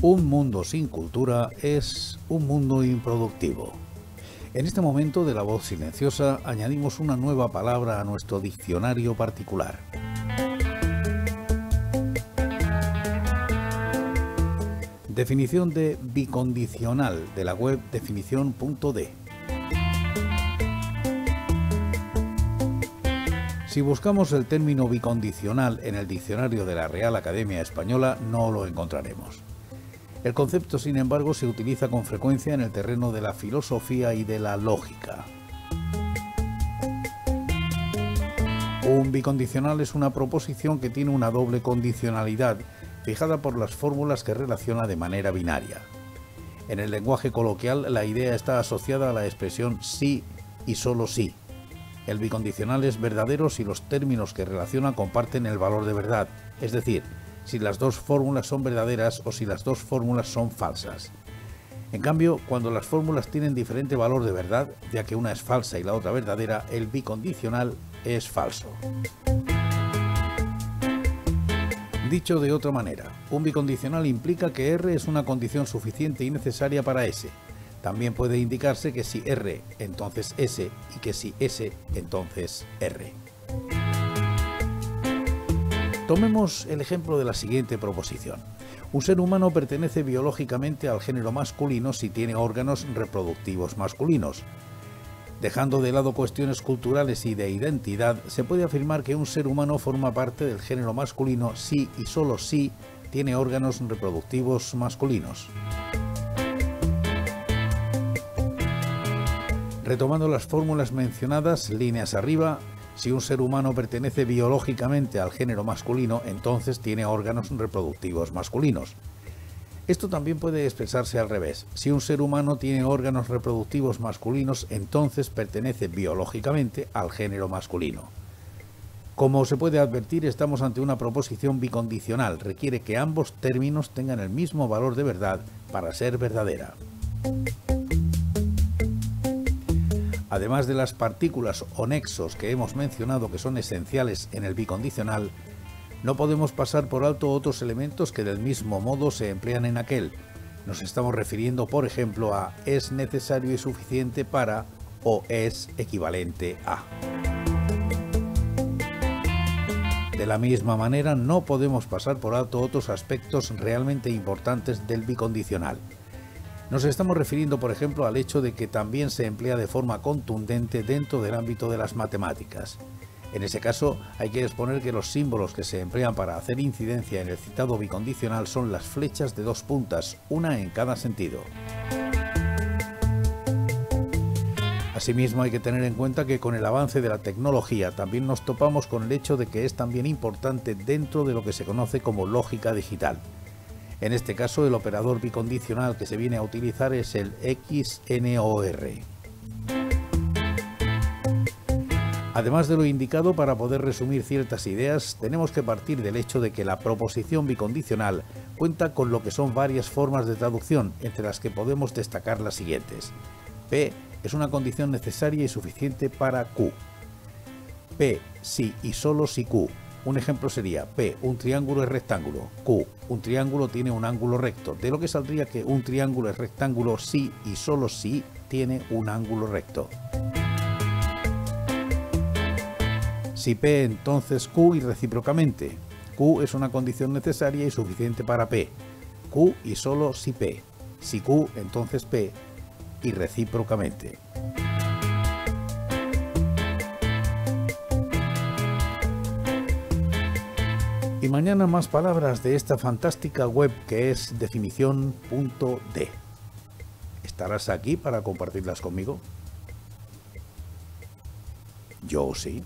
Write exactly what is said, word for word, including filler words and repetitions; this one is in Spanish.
Un mundo sin cultura es un mundo improductivo. En este momento de la voz silenciosa añadimos una nueva palabra a nuestro diccionario particular. Definición de bicondicional de la web definición punto de. Si buscamos el término bicondicional en el diccionario de la Real Academia Española, no lo encontraremos. El concepto, sin embargo, se utiliza con frecuencia en el terreno de la filosofía y de la lógica. Un bicondicional es una proposición que tiene una doble condicionalidad, fijada por las fórmulas que relaciona de manera binaria. En el lenguaje coloquial, la idea está asociada a la expresión sí y solo sí. El bicondicional es verdadero si los términos que relaciona comparten el valor de verdad, es decir, si las dos fórmulas son verdaderas o si las dos fórmulas son falsas. En cambio, cuando las fórmulas tienen diferente valor de verdad, ya que una es falsa y la otra verdadera, el bicondicional es falso. Dicho de otra manera, un bicondicional implica que R es una condición suficiente y necesaria para S. También puede indicarse que si R, entonces S, y que si S, entonces R. Tomemos el ejemplo de la siguiente proposición. Un ser humano pertenece biológicamente al género masculino si tiene órganos reproductivos masculinos. Dejando de lado cuestiones culturales y de identidad, se puede afirmar que un ser humano forma parte del género masculino si y solo si tiene órganos reproductivos masculinos. Retomando las fórmulas mencionadas, líneas arriba, si un ser humano pertenece biológicamente al género masculino, entonces tiene órganos reproductivos masculinos. Esto también puede expresarse al revés. Si un ser humano tiene órganos reproductivos masculinos, entonces pertenece biológicamente al género masculino. Como se puede advertir, estamos ante una proposición bicondicional. Requiere que ambos términos tengan el mismo valor de verdad para ser verdadera. Además de las partículas o nexos que hemos mencionado que son esenciales en el bicondicional, no podemos pasar por alto otros elementos que del mismo modo se emplean en aquel. Nos estamos refiriendo, por ejemplo, a es necesario y suficiente para o es equivalente a. De la misma manera, no podemos pasar por alto otros aspectos realmente importantes del bicondicional. Nos estamos refiriendo, por ejemplo, al hecho de que también se emplea de forma contundente dentro del ámbito de las matemáticas. En ese caso, hay que exponer que los símbolos que se emplean para hacer incidencia en el citado bicondicional son las flechas de dos puntas, una en cada sentido. Asimismo, hay que tener en cuenta que con el avance de la tecnología también nos topamos con el hecho de que es también importante dentro de lo que se conoce como lógica digital. En este caso, el operador bicondicional que se viene a utilizar es el equis ene o erre. Además de lo indicado, para poder resumir ciertas ideas, tenemos que partir del hecho de que la proposición bicondicional cuenta con lo que son varias formas de traducción, entre las que podemos destacar las siguientes. P es una condición necesaria y suficiente para Q. P si y solo si Q. Un ejemplo sería P, un triángulo es rectángulo. Q, un triángulo tiene un ángulo recto, de lo que saldría que un triángulo es rectángulo si y solo si tiene un ángulo recto. Si P, entonces Q y recíprocamente. Q es una condición necesaria y suficiente para P. Q y solo si P. Si Q, entonces P y recíprocamente. Y mañana más palabras de esta fantástica web que es definición punto de. ¿Estarás aquí para compartirlas conmigo? Yo sí.